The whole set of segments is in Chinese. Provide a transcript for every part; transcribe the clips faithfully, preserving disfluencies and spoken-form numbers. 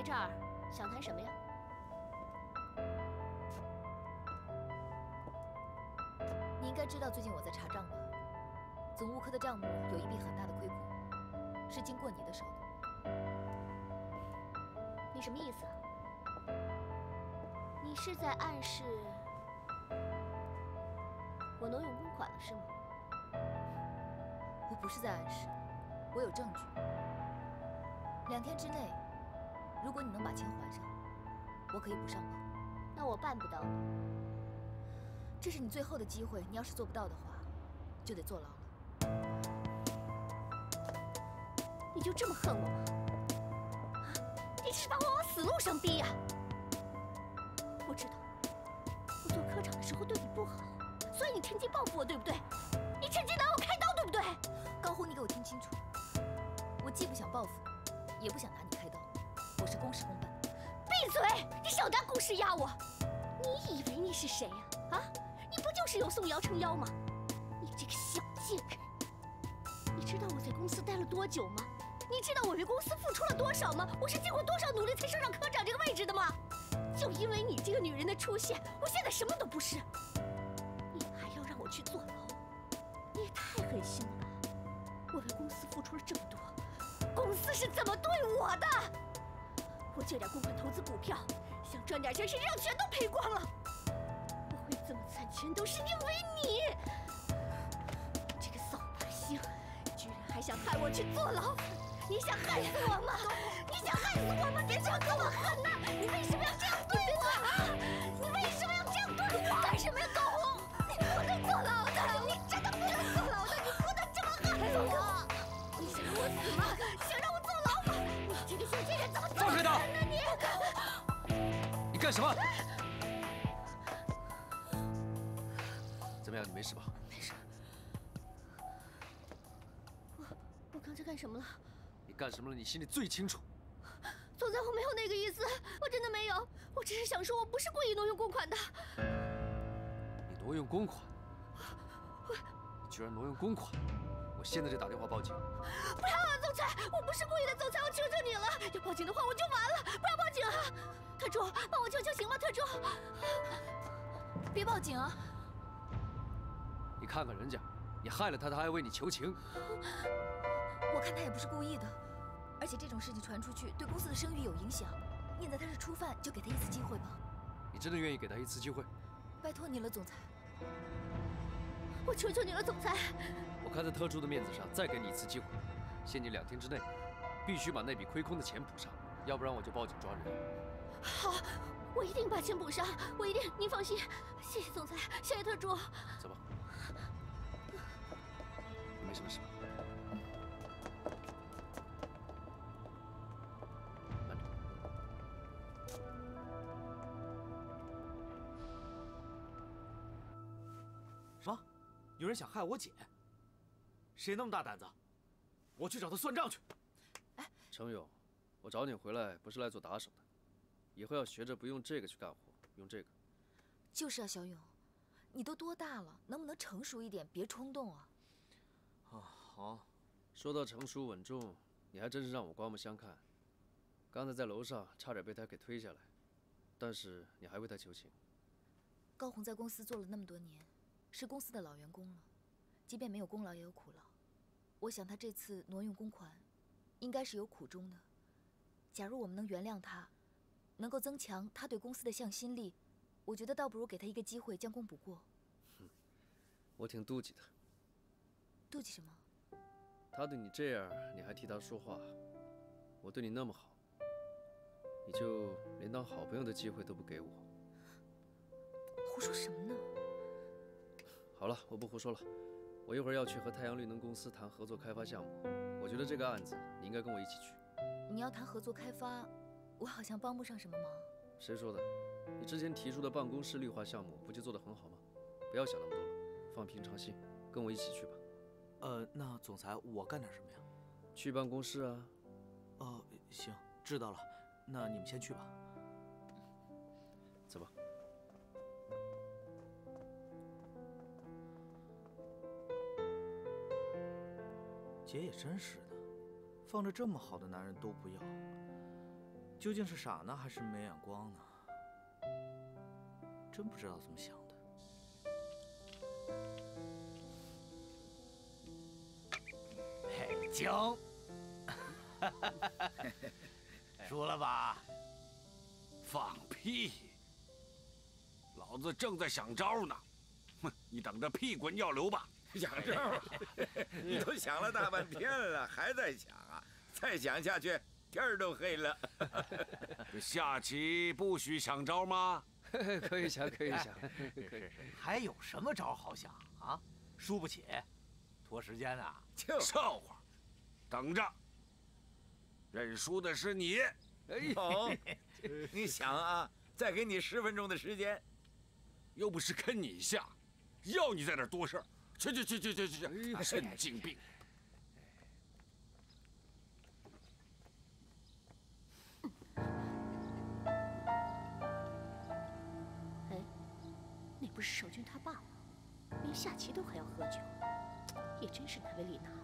来这儿想谈什么呀？你应该知道，最近我在查账吧？总务科的账目有一笔很大的亏空，是经过你的手的。你什么意思啊？你是在暗示我挪用公款了是吗？我不是在暗示，我有证据。两天之内。 如果你能把钱还上，我可以不上报。那我办不到的。这是你最后的机会，你要是做不到的话，就得坐牢了。你就这么恨我吗？啊！你这是把我往死路上逼呀！我知道，我做科长的时候对你不好，所以你趁机报复我，对不对？你趁机拿我开刀，对不对？高红，你给我听清楚，我既不想报复，也不想拿你开刀。 我是公事公办。闭嘴！你少拿公事压我。你以为你是谁呀？啊，你不就是有宋瑶撑腰吗？你这个小贱人！你知道我在公司待了多久吗？你知道我为公司付出了多少吗？我是经过多少努力才升上科长这个位置的吗？就因为你这个女人的出现，我现在什么都不是。你还要让我去坐牢？你也太狠心了吧！我为公司付出了这么多，公司是怎么对我的？ 我这点公款投资股票，想赚点钱，谁让全都赔光了。我会这么惨，全都是因为你，你这个扫把星，居然还想害我去坐牢！你想害死我吗？你想害死我吗？别这样跟我恨呐！你为什么要这样对我啊？你为什么要这样对我？干什么呀，高红？你不能坐牢的，你真的不能坐牢的，你不能这么害我！你想让我死吗？想让我坐牢吗？你这个小贱人怎么？ 放开他！你干什么？怎么样，你没事吧？没事。我我刚才干什么了？你干什么了？你心里最清楚。总裁，我没有那个意思，我真的没有。我只是想说，我不是故意挪用公款的。你挪用公款？我你居然挪用公款！我现在就打电话报警。不要！ 总裁，我不是故意的，总裁，我求求你了！要报警的话，我就完了，不要报警啊！特助，帮我求求行吗？特助，别报警啊！你看看人家，你害了他，他还为你求情。我看他也不是故意的，而且这种事情传出去，对公司的声誉有影响。念在他是初犯，就给他一次机会吧。你真的愿意给他一次机会？拜托你了，总裁。我求求你了，总裁。我看在特助的面子上，再给你一次机会。 限你两天之内，必须把那笔亏空的钱补上，要不然我就报警抓人。好，我一定把钱补上，我一定，您放心。谢谢总裁，谢谢特助。走吧，你没什么事吧？慢着，什么？有人想害我姐？谁那么大胆子？ 我去找他算账去。哎，程勇，我找你回来不是来做打手的，以后要学着不用这个去干活，用这个。就是啊，小勇，你都多大了，能不能成熟一点，别冲动啊？啊，好。说到成熟稳重，你还真是让我刮目相看。刚才在楼上差点被他给推下来，但是你还为他求情。高红在公司做了那么多年，是公司的老员工了，即便没有功劳也有苦劳。 我想他这次挪用公款，应该是有苦衷的。假如我们能原谅他，能够增强他对公司的向心力，我觉得倒不如给他一个机会，将功补过。哼，我挺妒忌的。妒忌什么？他对你这样，你还替他说话；我对你那么好，你就连当好朋友的机会都不给我。胡说什么呢？好了，我不胡说了。 我一会儿要去和太阳绿能公司谈合作开发项目，我觉得这个案子你应该跟我一起去。你要谈合作开发，我好像帮不上什么忙。谁说的？你之前提出的办公室绿化项目不就做得很好吗？不要想那么多了，放平常心，跟我一起去吧。呃，那总裁我干点什么呀？去办公室啊。哦，行，知道了。那你们先去吧。走吧。 姐也真是的，放着这么好的男人都不要，究竟是傻呢，还是没眼光呢？真不知道怎么想的。北京，输了吧？放屁！老子正在想招呢，哼，你等着屁滚尿流吧！想招，你都想了大半天了，还在想啊？再想下去。 天儿都黑了，下棋不许想招吗？可以想，可以想，可以。还有什么招好想啊？输不起，拖时间啊！就笑话，等着，认输的是你。好，你想啊，再给你十分钟的时间，又不是跟你下，要你在那儿多事儿。去去去去去去去，神经病！ 不是守军他爸吗？连下棋都还要喝酒，也真是难为李娜了。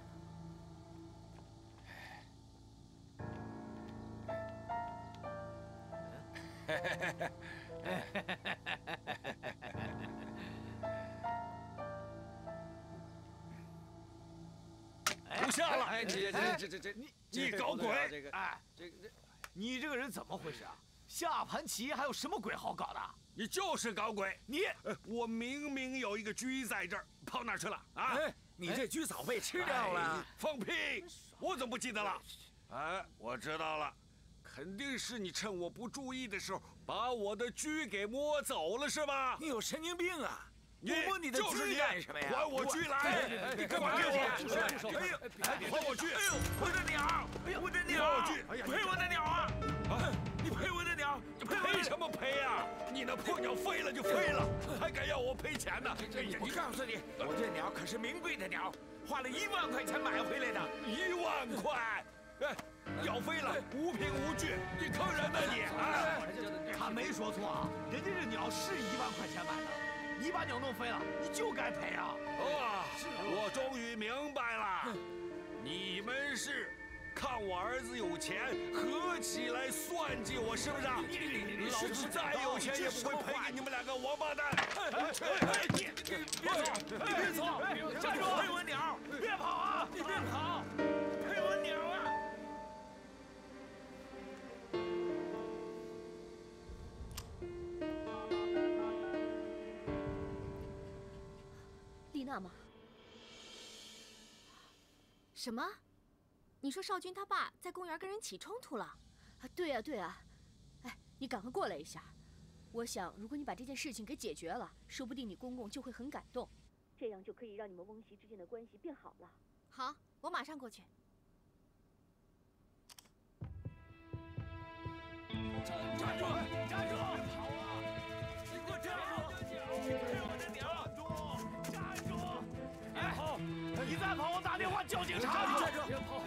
不下了！哎，这这这这你你搞鬼！哎，这这你这个人怎么回事啊？下盘棋还有什么鬼好搞的？ 你就是搞鬼！你，我明明有一个车在这儿，跑哪去了啊？你这车早被吃掉了！放屁！我怎么不记得了？哎，我知道了，肯定是你趁我不注意的时候把我的车给摸走了，是吧？你有神经病啊！你摸你的车干什么呀？还我车来！你干嘛给我？哎呦！还我车！哎呦！我的鸟！我的鸟！赔我的鸟啊！啊！你赔我的鸟！ 赔什么赔啊！你那破鸟飞了就飞了，还敢要我赔钱呢？我告诉你，我这鸟可是名贵的鸟，花了一万块钱买回来的。一万块，哎，要飞了无凭无据，你坑人呢你！哎，他没说错啊，人家这鸟是一万块钱买的，你把鸟弄飞了，你就该赔啊！啊，我终于明白了，你们是。 看我儿子有钱，合起来算计我，是不是？老子再有钱也不会赔给你们两个王八蛋！哎，你别走，你别走，站住！赔我鸟，别跑啊！你别跑，赔我鸟啊！丽娜吗？什么？ 你说少君他爸在公园跟人起冲突了，啊，对呀对呀，哎，你赶快过来一下。我想，如果你把这件事情给解决了，说不定你公公就会很感动，这样就可以让你们翁媳之间的关系变好了。好，我马上过去。站住！站住！好啊！你给我站住！ 你再跑，我打电话叫警察！你站住！别跑！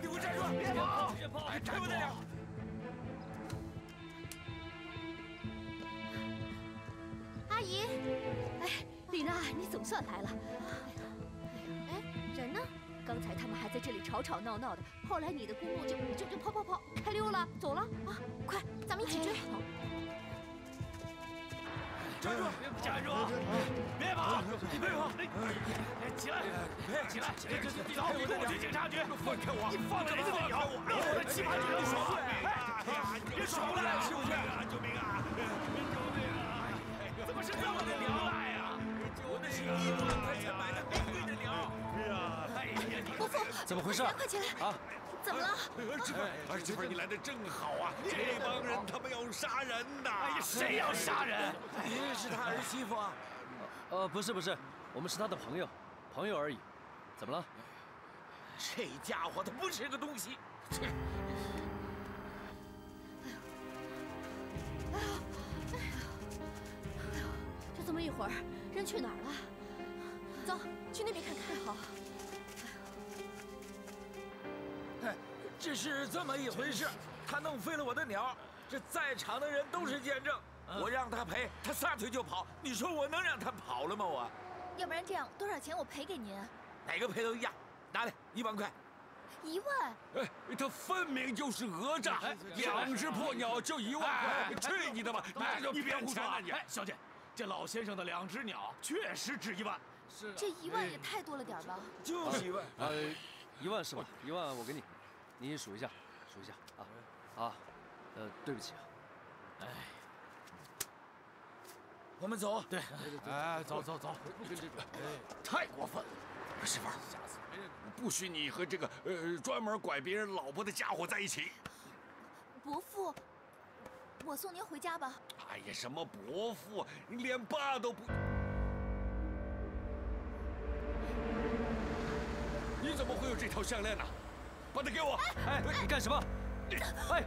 你给我站住！别跑！别跑！站住！阿姨，哎，李娜，你总算来了。哎，人呢？刚才他们还在这里吵吵闹闹的，后来你的公公就就就跑跑跑开溜了，走了啊！快，咱们一起追！站住！站住！别跑！别跑！起来！起来！起来！走！我去警察局！放开我！放开我！放开我！让我的棋盘子耍碎！你别耍赖！救命啊！救命啊！救命啊！怎么是这么的鸟赖啊？我那是一万块钱买的名贵的鸟！哎呀！伯父，怎么回事？快起来！啊！ 怎么了？这儿媳妇，你来的正好啊！这帮人他们要杀人呐！哎呀，谁要杀人？您是他儿媳妇啊？呃，不是不是，我们是他的朋友，朋友而已。怎么了？这家伙他不是个东西！哎呦，哎呦，哎呦，哎呦，就这么一会儿，人去哪儿了？走，去那边看看。好。 这是这么一回事，他弄飞了我的鸟，这在场的人都是见证。我让他赔，他撒腿就跑。你说我能让他跑了吗？我，要不然这样，多少钱我赔给您？哪个赔都一样，拿来一万块。一万。哎，他分明就是讹诈，两只破鸟就一万块，去你的吧！你就别胡说了，你。哎，小姐，这老先生的两只鸟确实值一万。是啊。这一万也太多了点吧？就是一万。呃，一万是吧？一万我给你，你数一下，数一下啊啊，呃，对不起啊，哎。 我们走，对，哎，走走走，不跟这种，哎，太过分了，媳妇儿，下次不许你和这个呃专门拐别人老婆的家伙在一起。伯父，我送您回家吧。哎呀，什么伯父，你连爸都不……你怎么会有这条项链呢？把它给我！哎，你干什么？哎，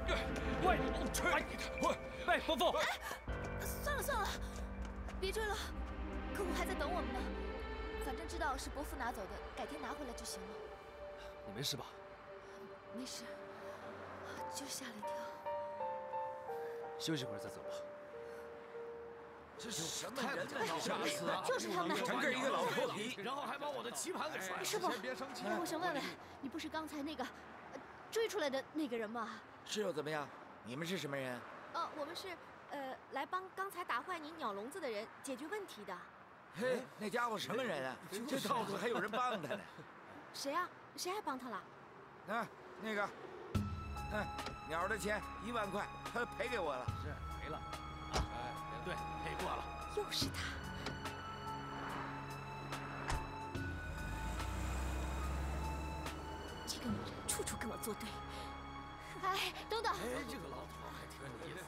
喂，去你的！喂，哎，伯父，算了算了。 别追了，客户还在等我们呢。反正知道是伯父拿走的，改天拿回来就行了。你没事吧？没事，就吓了一跳。休息会儿再走吧。这是什么人？吓死了！就是他们，整个一个老泼皮，然后还把我的棋盘给摔了。师傅，我想问问，你不是刚才那个追出来的那个人吗？是又怎么样？你们是什么人？哦，我们是。 呃，来帮刚才打坏你鸟笼子的人解决问题的。嘿，那家伙什么人啊？这到处还有人帮他呢。谁啊？谁还帮他了？啊，那个，嗯，鸟的钱一万块，他赔给我了。是赔了。啊，对，赔过了。又是他。这个女人处处跟我作对。哎，等等。哎，这个老头还挺有意思。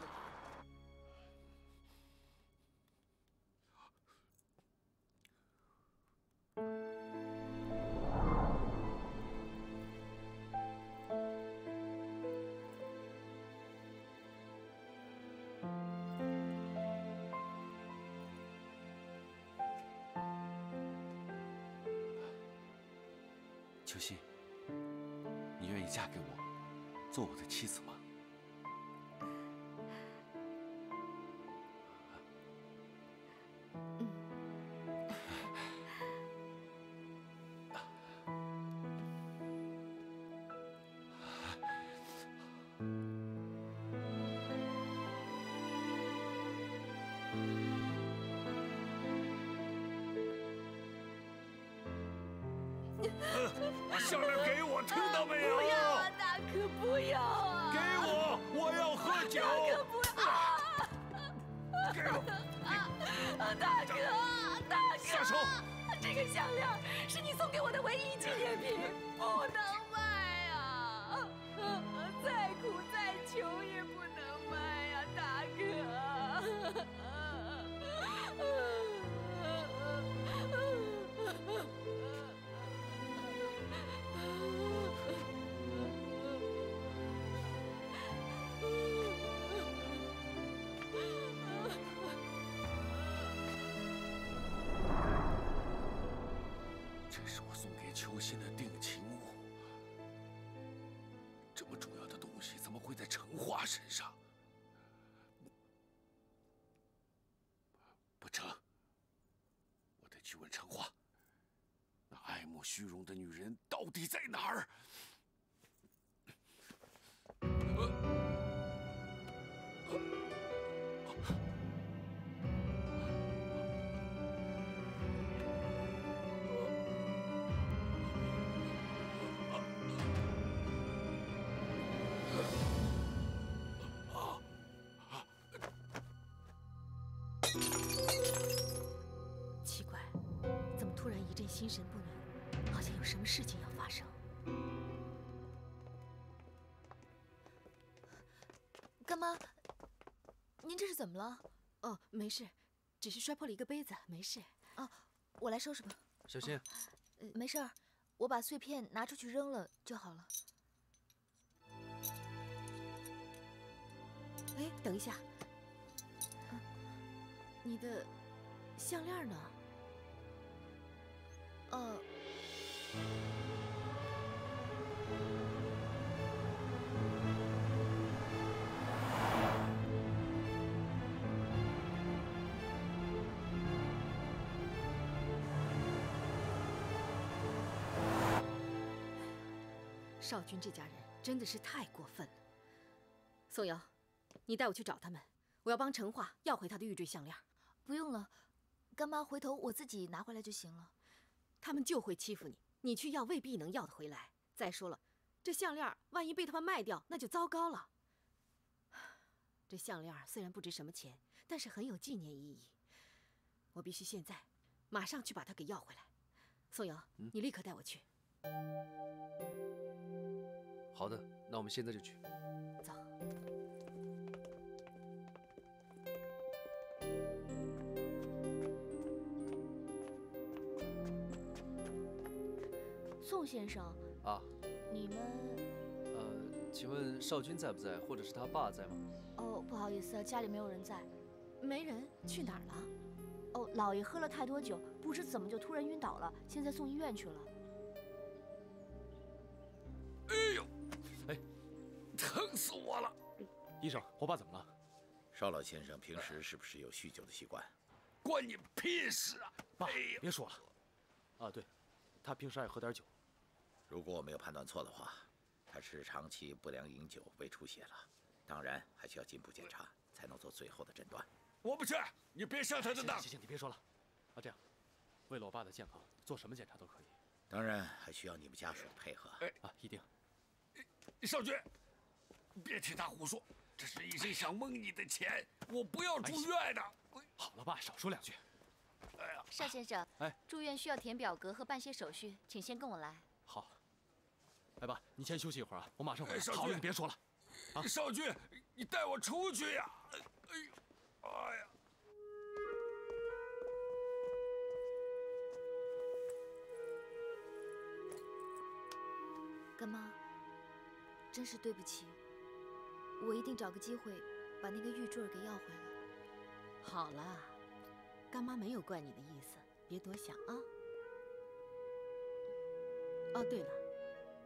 秋夕，你愿意嫁给我，做我的妻子吗？嗯。把项链给我，听到没有？不要啊，大哥，不要啊！给我，我要喝酒。大哥，不要啊！给我！啊，大哥，大哥！下手！这个项链是你送给我的唯一纪念品，不能卖啊！再苦再穷也不能卖啊，大哥！ 秋心的定情物，这么重要的东西怎么会在程华身上？不成，我得去问程华，那爱慕虚荣的女人到底在哪儿？ 奇怪，怎么突然一阵心神不宁，好像有什么事情要发生。干妈，您这是怎么了？哦，没事，只是摔破了一个杯子，没事。啊，我来收拾吧。小心。呃，没事儿，我把碎片拿出去扔了就好了。哎，等一下。 你的项链呢？呃，少君这家人真的是太过分了。宋瑶，你带我去找他们，我要帮陈化要回他的玉坠项链。不用了，干妈回头我自己拿回来就行了。他们就会欺负你，你去要未必能要得回来。再说了，这项链万一被他们卖掉，那就糟糕了。这项链虽然不值什么钱，但是很有纪念意义。我必须现在，马上去把它给要回来。宋瑶，你立刻带我去。嗯 好的，那我们现在就去。走。宋先生啊，你们……呃，请问少君在不在，或者是他爸在吗？哦，不好意思，家里没有人在。没人？去哪儿了？哦，老爷喝了太多酒，不知怎么就突然晕倒了，现在送医院去了。 疼死我了！医生，我爸怎么了？邵老先生平时是不是有酗酒的习惯？关你屁事啊！爸，别说了。啊，对，他平时爱喝点酒。如果我没有判断错的话，他是长期不良饮酒，胃出血了。当然，还需要进一步检查才能做最后的诊断。我不去，你别上他的当。行行，你别说了。啊，这样，为了我爸的健康，做什么检查都可以。当然，还需要你们家属的配合。啊，一定。少君。 别听他胡说，这是医生想蒙你的钱，我不要住院的。好了，爸，少说两句。哎呀，邵先生，哎，住院需要填表格和办些手续，请先跟我来。好。哎，爸，你先休息一会儿啊，我马上回来。好了，你别说了。啊，少君，你带我出去呀！哎呦，哎呀。 干妈，真是对不起。 我一定找个机会把那个玉坠给要回来。好了，干妈没有怪你的意思，别多想啊。哦，对了，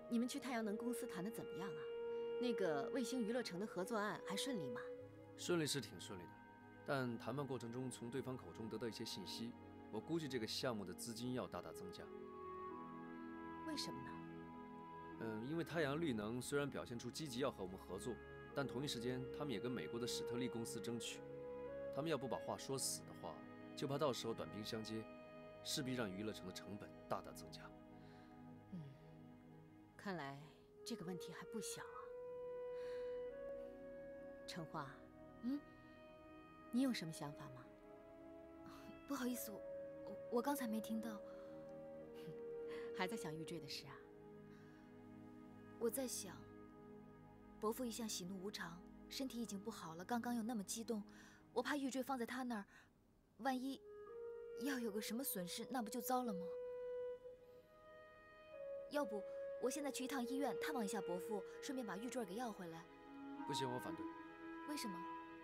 你们去太阳能公司谈的怎么样啊？那个卫星娱乐城的合作案还顺利吗？顺利是挺顺利的，但谈判过程中从对方口中得到一些信息，我估计这个项目的资金要大大增加。为什么呢？嗯，因为太阳绿能虽然表现出积极要和我们合作。 但同一时间，他们也跟美国的史特利公司争取。他们要不把话说死的话，就怕到时候短兵相接，势必让娱乐城的成本大大增加。嗯，看来这个问题还不小啊。陈化，嗯，你有什么想法吗？不好意思，我我我刚才没听到。还在想玉坠的事啊？我在想。 伯父一向喜怒无常，身体已经不好了，刚刚又那么激动，我怕玉坠放在他那儿，万一要有个什么损失，那不就糟了吗？要不我现在去一趟医院探望一下伯父，顺便把玉坠给要回来。不行，我反对。为什么？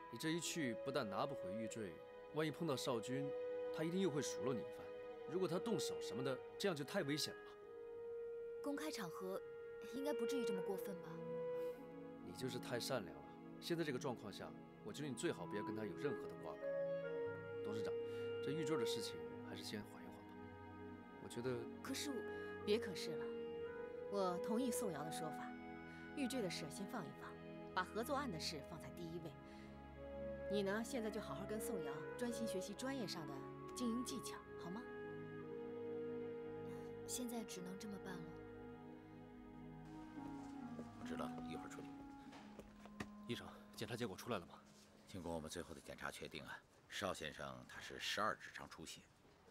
你这一去，不但拿不回玉坠，万一碰到少君，他一定又会数落你一番。如果他动手什么的，这样就太危险了。公开场合，应该不至于这么过分吧？ 你就是太善良了。现在这个状况下，我觉得你最好别跟他有任何的瓜葛。董事长，这玉坠的事情还是先缓一缓吧。我觉得……可是我……别可是了。我同意宋瑶的说法，玉坠的事先放一放，把合作案的事放在第一位。你呢，现在就好好跟宋瑶专心学习专业上的经营技巧，好吗？现在只能这么办了。我知道了，一会儿处理。 医生，检查结果出来了吗？经过我们最后的检查，确定啊，邵先生他是十二指肠出血，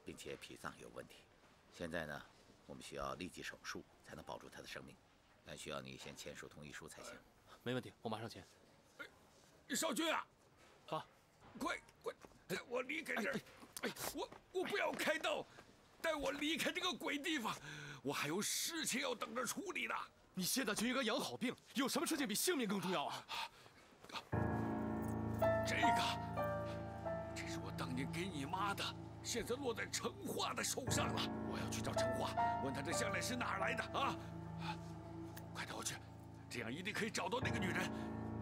并且脾脏有问题。现在呢，我们需要立即手术才能保住他的生命，但需要你先签署同意书才行。没问题，我马上签。少君啊，啊，快快带我离开这儿！哎，我我不要开刀，带我离开这个鬼地方，我还有事情要等着处理呢。你现在就应该养好病，有什么事情比性命更重要啊？ 这个，这是我当年给你妈的，现在落在程化的手上了。我要去找程化，问他这项链是哪来的啊！快带我去，这样一定可以找到那个女人。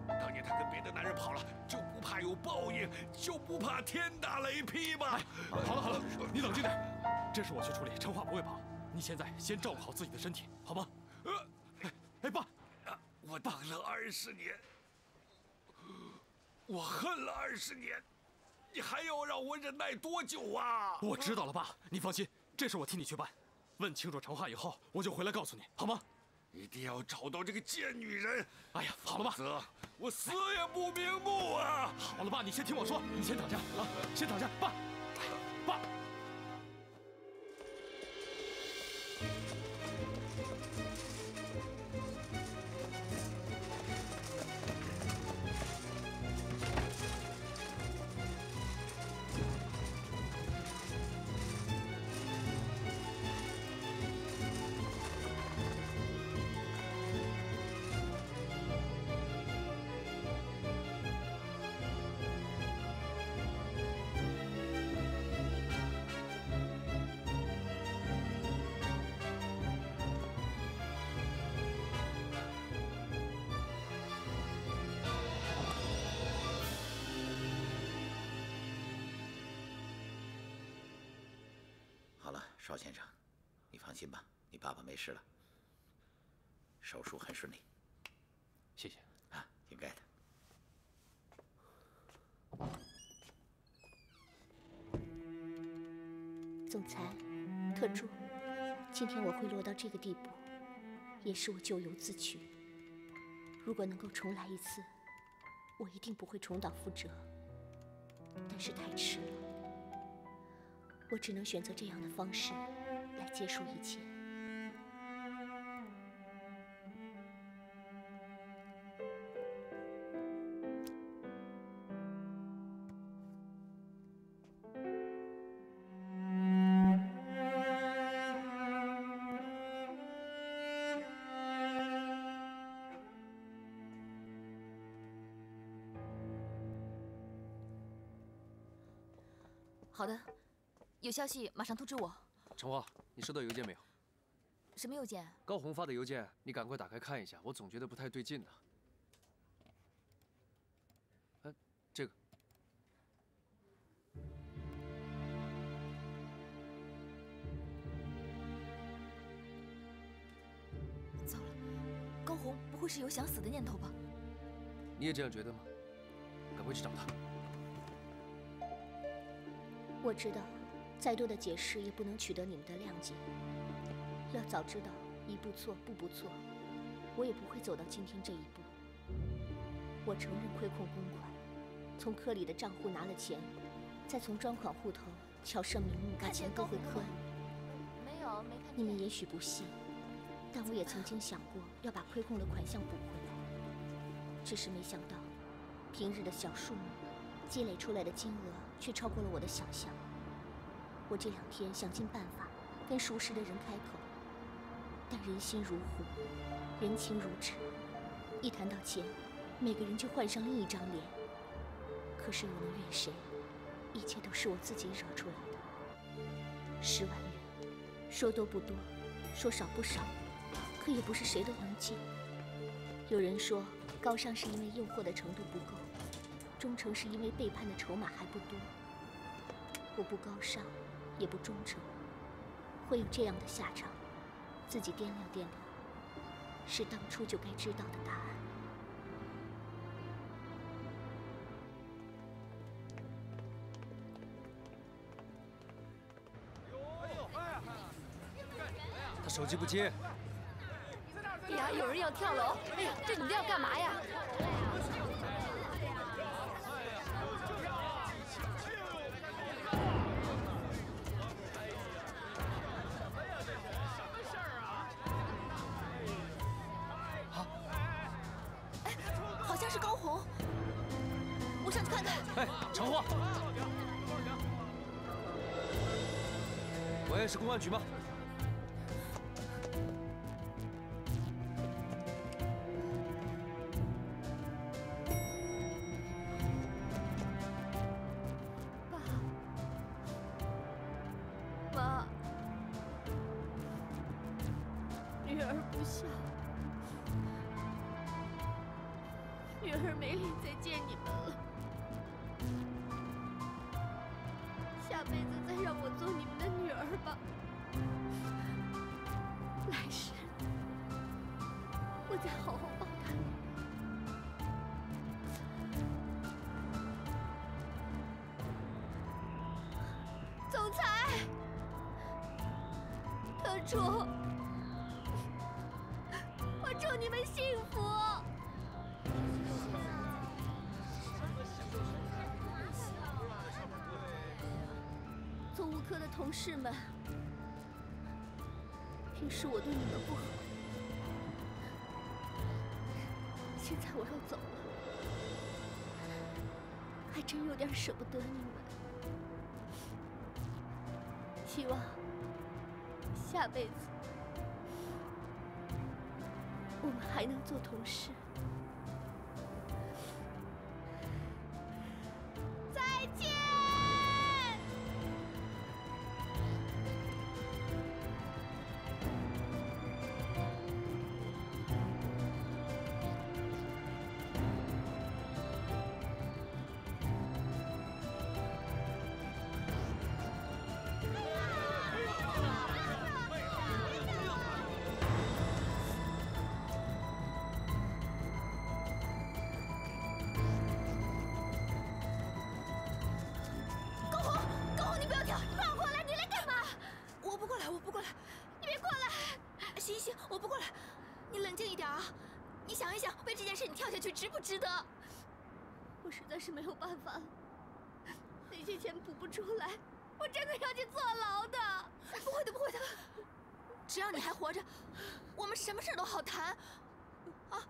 当年她跟别的男人跑了，就不怕有报应，就不怕天打雷劈吧？好了好了，你冷静点，这事我去处理，程化不会跑。你现在先照顾好自己的身体，好吗？呃，哎，爸，我等了二十年，我恨了二十年，你还要让我忍耐多久啊？我知道了，爸，你放心，这事我替你去办。问清楚长话以后，我就回来告诉你，好吗？一定要找到这个贱女人！哎呀，好了，爸，我死也不瞑目啊！好了，爸，你先听我说，你先躺下啊，先躺下，爸，爸。 邵先生，你放心吧，你爸爸没事了，手术很顺利。谢谢啊，应该的。总裁，特助，今天我会落到这个地步，也是我咎由自取。如果能够重来一次，我一定不会重蹈覆辙。但是太迟了。 我只能选择这样的方式来结束一切。好的。 有消息马上通知我。程花，你收到邮件没有？什么邮件？高红发的邮件，你赶快打开看一下，我总觉得不太对劲呢。哎，这个。糟了，高红不会是有想死的念头吧？你也这样觉得吗？赶快去找他。我知道。 再多的解释也不能取得你们的谅解。要早知道一步错步步错，我也不会走到今天这一步。我承认亏空公款，从科里的账户拿了钱，再从专款户头巧设名目把钱勾回科里。没有，没看见。你们也许不信，但我也曾经想过要把亏空的款项补回来，只是没想到，平日的小数目积累出来的金额却超过了我的想象。 我这两天想尽办法跟熟识的人开口，但人心如虎，人情如纸，一谈到钱，每个人就换上另一张脸。可是又能怨谁？一切都是我自己惹出来的。十万元，说多不多，说少不少，可也不是谁都能借。有人说，高尚是因为诱惑的程度不够，忠诚是因为背叛的筹码还不多。我不高尚。 也不忠诚，会有这样的下场，自己掂量掂量，是当初就该知道的答案。他手机不接。哎呀，有人要跳楼！哎呀，这你们要干嘛呀？ 是高红，我上去看看。哎，长花，喂，是公安局吗？爸，妈，女儿不孝。 女儿没脸再见你们了，下辈子再让我做你们的女儿吧。来世，我再好好报答你。总裁，特助，我祝你们幸福。总务科的同事们，平时我对你们不好。 现在我要走了，还真有点舍不得你们。希望下辈子我们还能做同事。再见。 值不值得？我实在是没有办法了，那些钱补不出来，我真的要去坐牢的。不会的，不会的，只要你还活着，我们什么事都好谈。啊，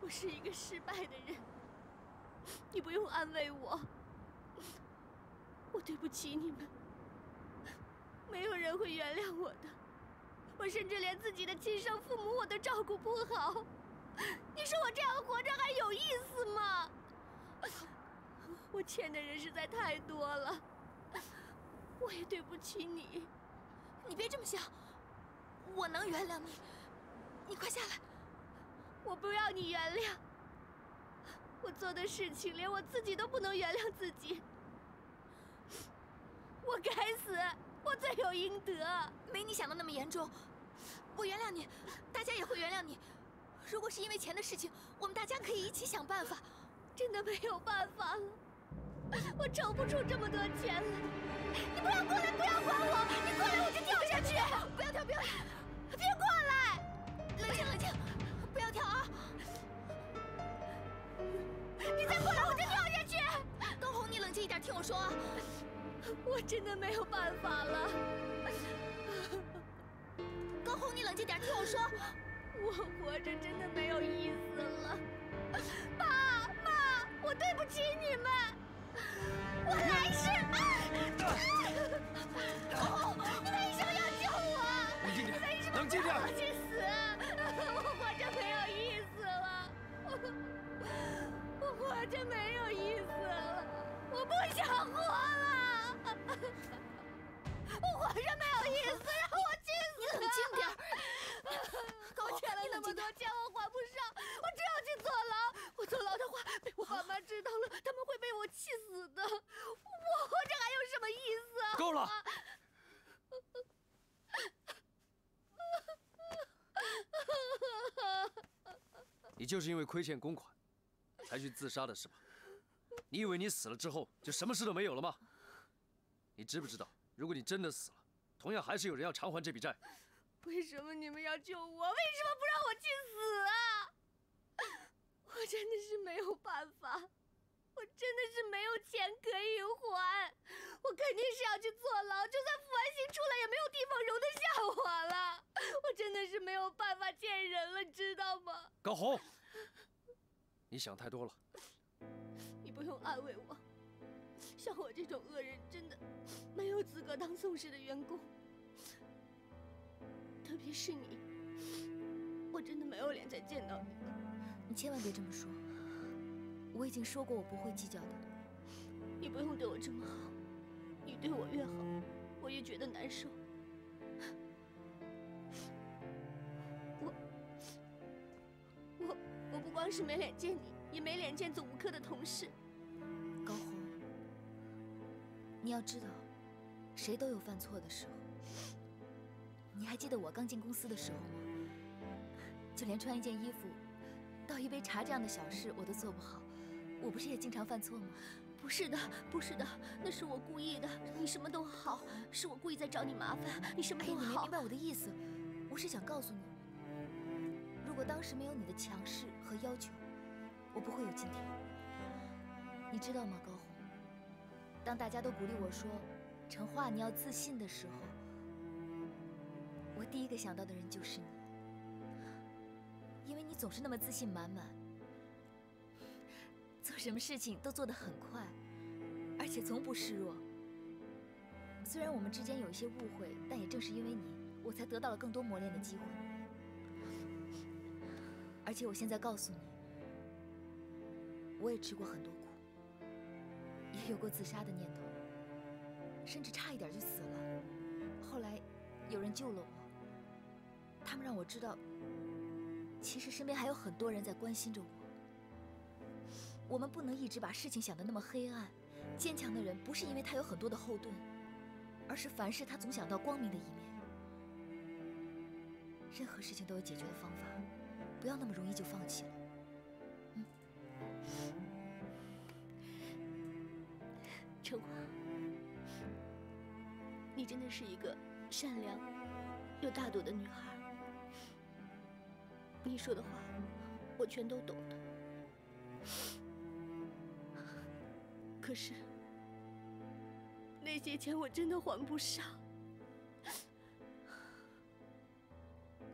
我是一个失败的人，你不用安慰我，我对不起你们，没有人会原谅我的，我甚至连自己的亲生父母我都照顾不好。 你说我这样活着还有意思吗？我欠的人实在太多了，我也对不起你。你别这么想，我能原谅你。你快下来，我不要你原谅。我做的事情连我自己都不能原谅自己，我该死，我罪有应得。没你想的那么严重，我原谅你，大家也会原谅你。 如果是因为钱的事情，我们大家可以一起想办法。真的没有办法了，我筹不出这么多钱了。你不要过来，不要管我！你过来我就跳下去！不要跳，不要，别过来！冷静，冷静，不要跳啊！你再过来我就跳下去！高红，你冷静一点，听我说啊！我真的没有办法了。高红，你冷静点，听我说。 我活着真的没有意思了，爸妈，我对不起你们，我来世。哦，你们医生要救我，你们医生能救我去死，我活着没有意思了，我活着没有意思了，我不想活了。 我活着没有意思，让我去死！你冷静点，高我欠了那么多钱，我还不上，我只要去坐牢。我坐牢的话，被我爸妈知道了，他们会被我气死的。我活着还有什么意思啊？够了！你就是因为亏欠公款，才去自杀的是吧？你以为你死了之后就什么事都没有了吗？你知不知道？ 如果你真的死了，同样还是有人要偿还这笔债。为什么你们要救我？为什么不让我去死啊？我真的是没有办法，我真的是没有钱可以还，我肯定是要去坐牢。就算服完刑出来，也没有地方容得下我了。我真的是没有办法见人了，知道吗？高红，你想太多了。你不用安慰我。 像我这种恶人，真的没有资格当宋氏的员工。特别是你，我真的没有脸再见到你了。你千万别这么说，我已经说过我不会计较的。你不用对我这么好，你对我越好，我越觉得难受。我我我不光是没脸见你，也没脸见总务科的同事。 你要知道，谁都有犯错的时候。你还记得我刚进公司的时候吗？就连穿一件衣服、倒一杯茶这样的小事我都做不好。我不是也经常犯错吗？不是的，不是的，那是我故意的。你什么都好，是我故意在找你麻烦。你什么都好。哎，你没明白我的意思。我是想告诉你，如果当时没有你的强势和要求，我不会有今天。你知道吗，高红？当大家都鼓励我说“陈桦，你要自信”的时候，我第一个想到的人就是你。 因为你总是那么自信满满，做什么事情都做得很快，而且从不示弱。虽然我们之间有一些误会，但也正是因为你，我才得到了更多磨练的机会。而且我现在告诉你，我也吃过很多苦，也有过自杀的念头，甚至差一点就死了。后来有人救了我，他们让我知道。 其实身边还有很多人在关心着我。我们不能一直把事情想得那么黑暗。坚强的人不是因为他有很多的后盾，而是凡事他总想到光明的一面。任何事情都有解决的方法，不要那么容易就放弃了。嗯，陈桦，你真的是一个善良又大度的女孩。 你说的话，我全都懂的。可是那些钱我真的还不上。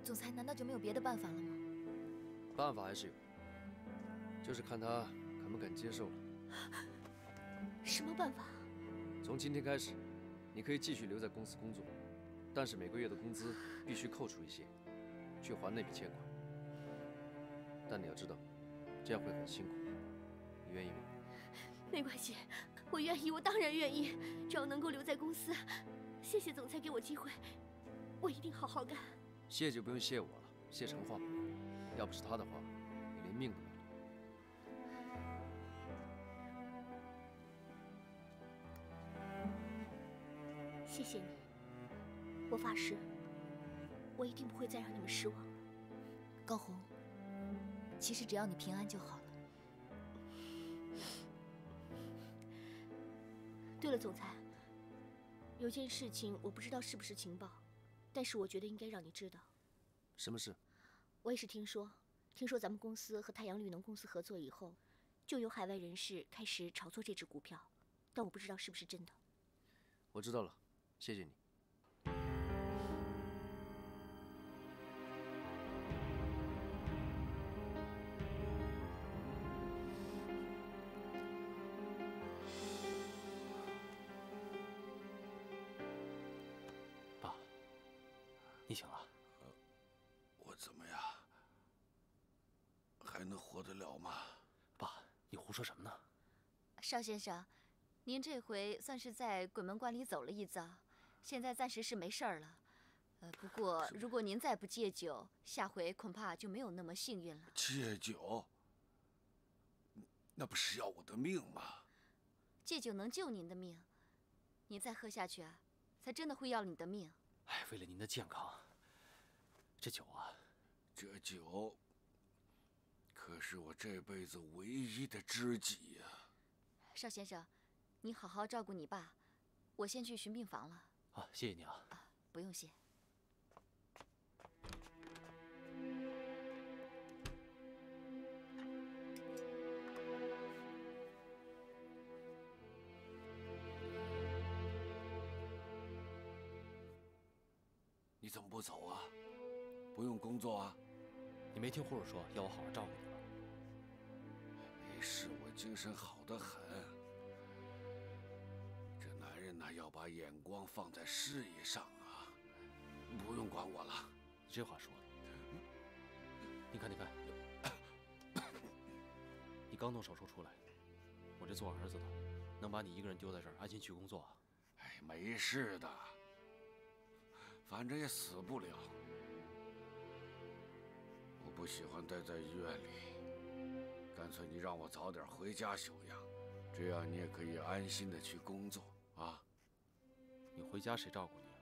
总裁难道就没有别的办法了吗？办法还是有，就是看他肯不肯接受了。什么办法？从今天开始，你可以继续留在公司工作，但是每个月的工资必须扣除一些，去还那笔欠款。 但你要知道，这样会很辛苦，你愿意吗？没关系，我愿意，我当然愿意。只要能够留在公司，谢谢总裁给我机会，我一定好好干。谢就不用谢我了，谢陈桦，要不是他的话，你连命都没了。谢谢你，我发誓，我一定不会再让你们失望了，高红。 其实只要你平安就好了。对了，总裁，有件事情我不知道是不是情报，但是我觉得应该让你知道。什么事？我也是听说，听说咱们公司和太阳绿能公司合作以后，就有海外人士开始炒作这只股票，但我不知道是不是真的。我知道了，谢谢你。 你醒了，呃，我怎么样？还能活得了吗？爸，你胡说什么呢？邵先生，您这回算是在鬼门关里走了一遭，现在暂时是没事儿了。呃，不过如果您再不戒酒，下回恐怕就没有那么幸运了。戒酒？那不是要我的命吗？戒酒能救您的命，你再喝下去啊，才真的会要你的命。 哎，为了您的健康，这酒啊，这酒可是我这辈子唯一的知己呀、啊。邵先生，你好好照顾你爸，我先去巡病房了。啊，谢谢你啊。啊，不用谢。你怎么不走啊？不用工作啊？你没听护士说要我好好照顾你吗？没事，我精神好得很。这男人呐，要把眼光放在事业上啊！不用管我了。你这话说的，你看，你看，你刚动手术出来，我这做儿子的能把你一个人丢在这儿安心去工作啊？哎，没事的。 反正也死不了。我不喜欢待在医院里，干脆你让我早点回家休养，这样你也可以安心的去工作啊。你回家谁照顾你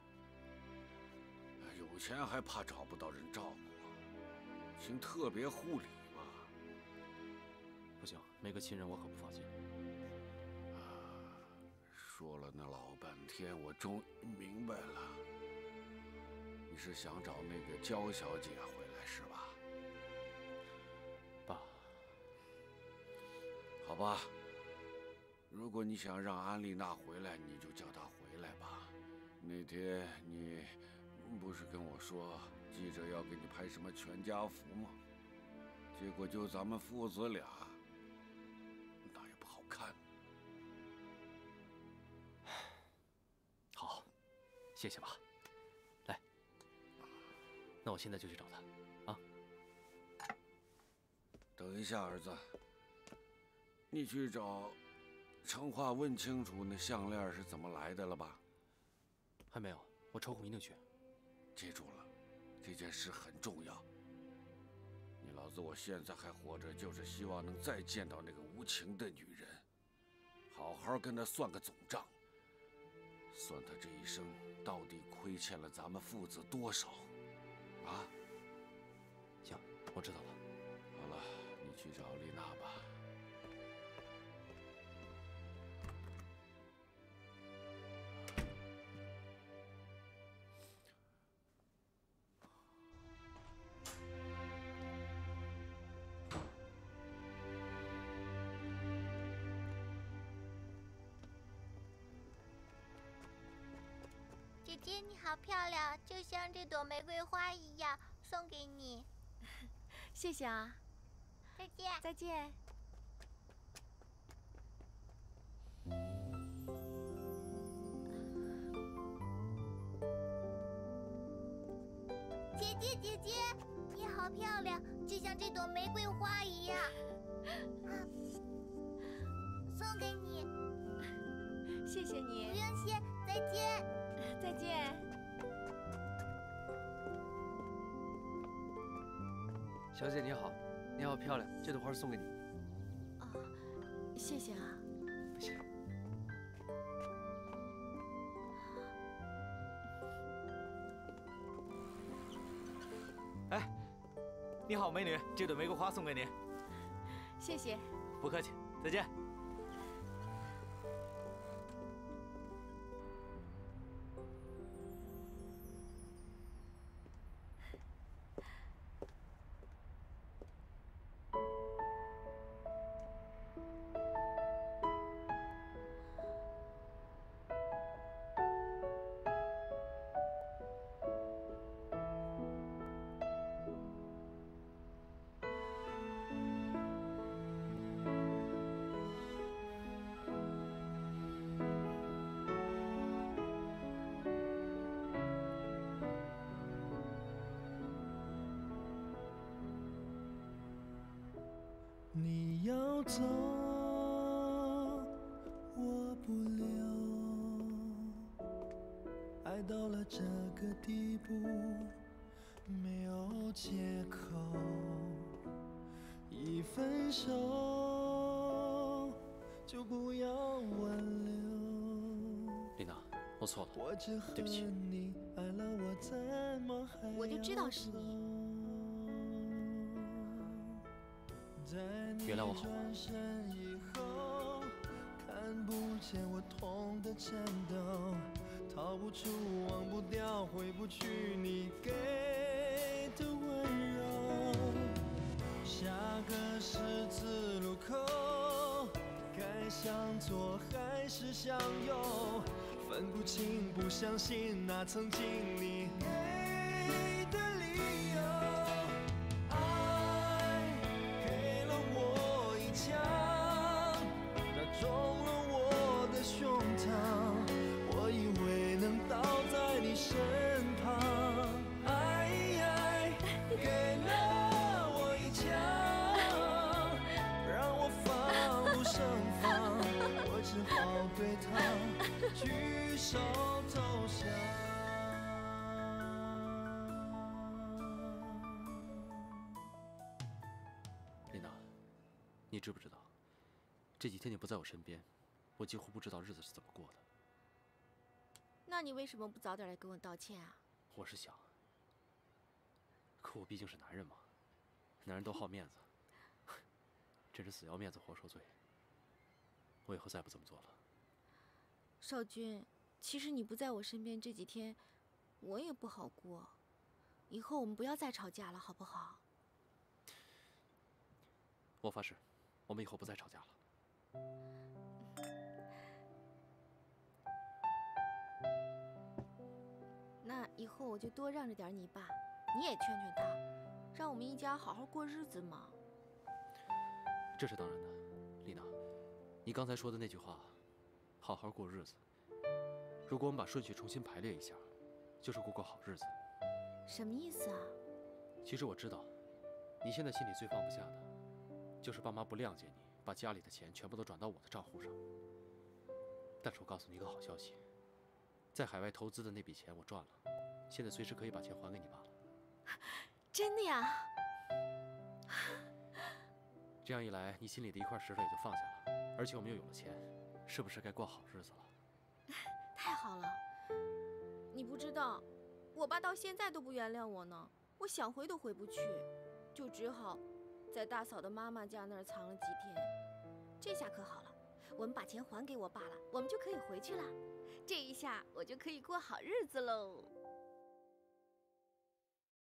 啊？有钱还怕找不到人照顾啊？行特别护理吧？不行，没个亲人我可不放心。啊，说了那老半天，我终于明白了，你是想找那个焦小姐回来是吧？爸，好吧。 如果你想让安丽娜回来，你就叫她回来吧。那天你不是跟我说记者要给你拍什么全家福吗？结果就咱们父子俩，那也不好看。好，谢谢吧。来，那我现在就去找她啊。等一下，儿子，你去找 成化问清楚那项链是怎么来的了吧？还没有，我抽空一定去。记住了，这件事很重要。你老子我现在还活着，就是希望能再见到那个无情的女人，好好跟她算个总账，算她这一生到底亏欠了咱们父子多少啊？行，我知道了。好了，你去找丽娜吧。 姐姐你好漂亮，就像这朵玫瑰花一样，送给你。谢谢啊。再见。再见。姐姐姐姐，你好漂亮，就像这朵玫瑰花一样。啊，送给你。谢谢你。不用谢，再见。 再见。小姐你好，你好漂亮，这朵花送给你。啊，谢谢啊。不行。哎，你好美女，这朵玫瑰花送给您。谢谢。不客气，再见。 你要走，我不留。爱到了这个地步，没有借口。一分手就不要挽留。丽娜，我错了，对不起。我就知道是你。 原谅我好吗？丽娜，你知不知道，这几天你不在我身边，我几乎不知道日子是怎么过的。那你为什么不早点来跟我道歉啊？我是想，可我毕竟是男人嘛，男人都好面子，真是死要面子活受罪。我以后再不这么做了。少君，其实你不在我身边这几天，我也不好过。以后我们不要再吵架了，好不好？我发誓，我们以后不再吵架了。 那以后我就多让着点你爸，你也劝劝他，让我们一家好好过日子嘛。这是当然的，丽娜，你刚才说的那句话，好好过日子。如果我们把顺序重新排列一下，就是过过好日子。什么意思啊？其实我知道，你现在心里最放不下的，就是爸妈不谅解你，把家里的钱全部都转到我的账户上。但是我告诉你一个好消息。 在海外投资的那笔钱我赚了，现在随时可以把钱还给你爸了。真的呀？这样一来，你心里的一块石头也就放下了，而且我们又有了钱，是不是该过好日子了？太好了！你不知道，我爸到现在都不原谅我呢，我想回都回不去，就只好在大嫂的妈妈家那儿藏了几天。这下可好了，我们把钱还给我爸了，我们就可以回去了。 这一下我就可以过好日子喽。